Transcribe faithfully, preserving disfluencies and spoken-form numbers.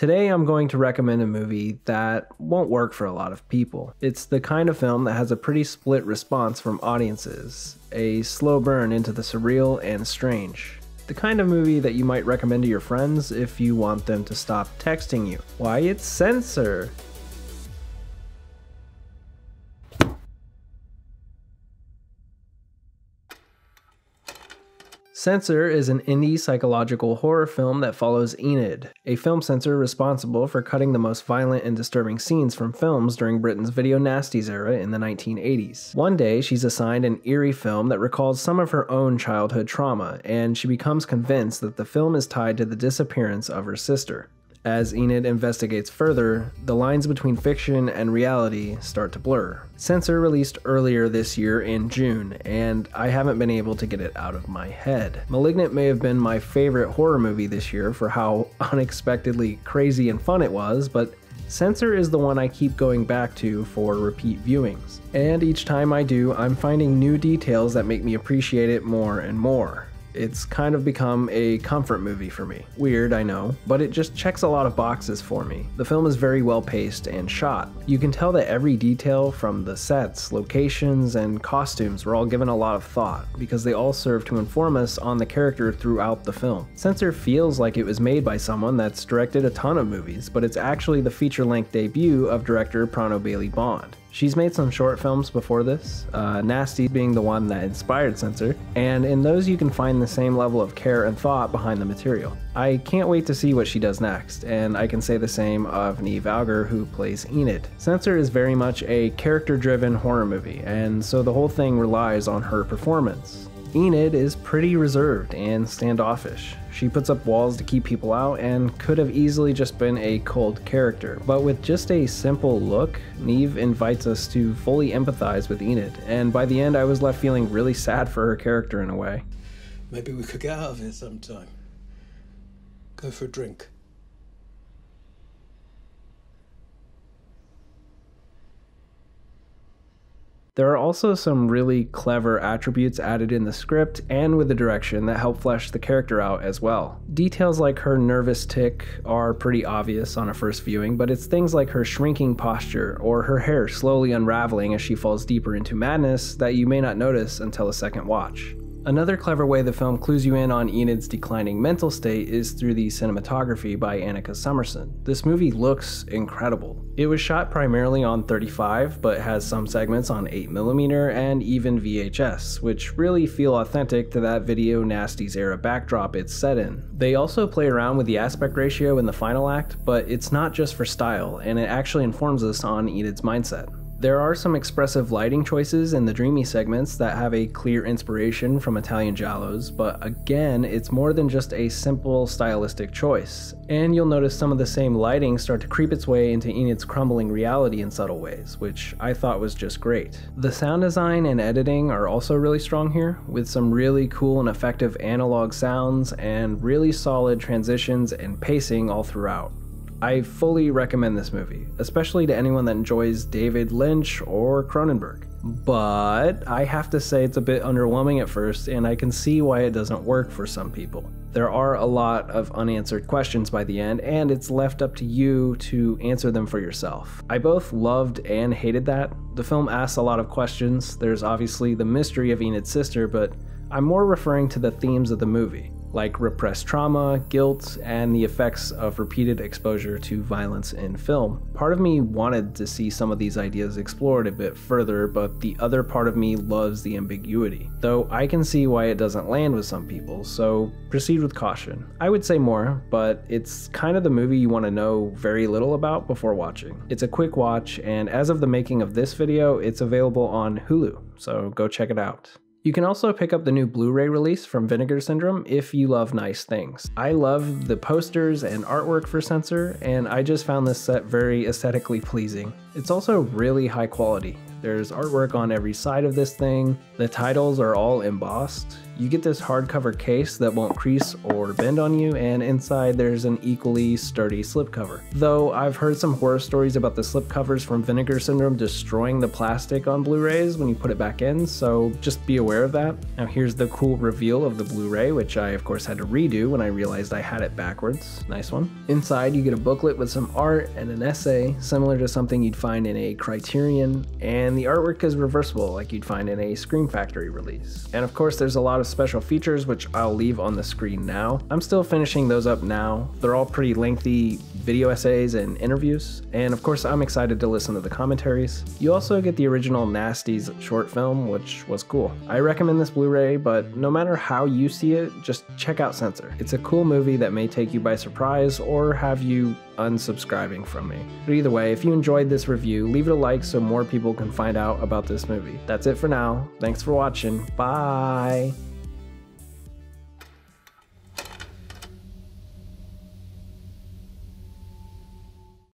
Today I'm going to recommend a movie that won't work for a lot of people. It's the kind of film that has a pretty split response from audiences, a slow burn into the surreal and strange. The kind of movie that you might recommend to your friends if you want them to stop texting you. Why, it's Censor! Censor is an indie psychological horror film that follows Enid, a film censor responsible for cutting the most violent and disturbing scenes from films during Britain's video nasties era in the nineteen eighties. One day, she's assigned an eerie film that recalls some of her own childhood trauma, and she becomes convinced that the film is tied to the disappearance of her sister. As Enid investigates further, the lines between fiction and reality start to blur. Censor released earlier this year in June, and I haven't been able to get it out of my head. Malignant may have been my favorite horror movie this year for how unexpectedly crazy and fun it was, but Censor is the one I keep going back to for repeat viewings. And each time I do, I'm finding new details that make me appreciate it more and more. It's kind of become a comfort movie for me. Weird, I know, but it just checks a lot of boxes for me. The film is very well paced and shot. You can tell that every detail from the sets, locations, and costumes were all given a lot of thought, because they all serve to inform us on the character throughout the film. Censor feels like it was made by someone that's directed a ton of movies, but it's actually the feature-length debut of director Prano Bailey-Bond. She's made some short films before this, uh, Nasty being the one that inspired Censor, and in those you can find the same level of care and thought behind the material. I can't wait to see what she does next, and I can say the same of Niamh Algar, who plays Enid. Censor is very much a character-driven horror movie, and so the whole thing relies on her performance. Enid is pretty reserved and standoffish. She puts up walls to keep people out and could have easily just been a cold character, but with just a simple look, Neve invites us to fully empathize with Enid, and by the end I was left feeling really sad for her character in a way. Maybe we could get out of here sometime. Go for a drink. There are also some really clever attributes added in the script and with the direction that help flesh the character out as well. Details like her nervous tic are pretty obvious on a first viewing, but it's things like her shrinking posture or her hair slowly unraveling as she falls deeper into madness that you may not notice until a second watch. Another clever way the film clues you in on Enid's declining mental state is through the cinematography by Annika Summerson. This movie looks incredible. It was shot primarily on thirty-five, but has some segments on eight millimeter and even V H S, which really feel authentic to that video nasties era backdrop it's set in. They also play around with the aspect ratio in the final act, but it's not just for style, and it actually informs us on Enid's mindset. There are some expressive lighting choices in the dreamy segments that have a clear inspiration from Italian giallos, but again, it's more than just a simple stylistic choice. And you'll notice some of the same lighting start to creep its way into Enid's crumbling reality in subtle ways, which I thought was just great. The sound design and editing are also really strong here, with some really cool and effective analog sounds and really solid transitions and pacing all throughout. I fully recommend this movie, especially to anyone that enjoys David Lynch or Cronenberg. But I have to say it's a bit underwhelming at first, and I can see why it doesn't work for some people. There are a lot of unanswered questions by the end, and it's left up to you to answer them for yourself. I both loved and hated that. The film asks a lot of questions. There's obviously the mystery of Enid's sister, but I'm more referring to the themes of the movie, like repressed trauma, guilt, and the effects of repeated exposure to violence in film. Part of me wanted to see some of these ideas explored a bit further, but the other part of me loves the ambiguity, though I can see why it doesn't land with some people, so proceed with caution. I would say more, but it's kind of the movie you want to know very little about before watching. It's a quick watch, and as of the making of this video, it's available on Hulu, so go check it out. You can also pick up the new Blu-ray release from Vinegar Syndrome if you love nice things. I love the posters and artwork for Censor, and I just found this set very aesthetically pleasing. It's also really high quality. There's artwork on every side of this thing. The titles are all embossed. You get this hardcover case that won't crease or bend on you, and inside there's an equally sturdy slipcover. Though I've heard some horror stories about the slipcovers from Vinegar Syndrome destroying the plastic on Blu-rays when you put it back in, so just be aware of that. Now here's the cool reveal of the Blu-ray, which I of course had to redo when I realized I had it backwards. Nice one. Inside you get a booklet with some art and an essay, similar to something you'd find in a Criterion, and the artwork is reversible like you'd find in a Screen Factory release. And of course there's a lot of special features, which I'll leave on the screen now. I'm still finishing those up now. They're all pretty lengthy video essays and interviews, and of course I'm excited to listen to the commentaries. You also get the original Nasty's short film, which was cool. I recommend this Blu-ray, but no matter how you see it, just check out Censor. It's a cool movie that may take you by surprise or have you unsubscribing from me. But either way, if you enjoyed this review, leave it a like so more people can find out about this movie. That's it for now. Thanks for watching. Bye!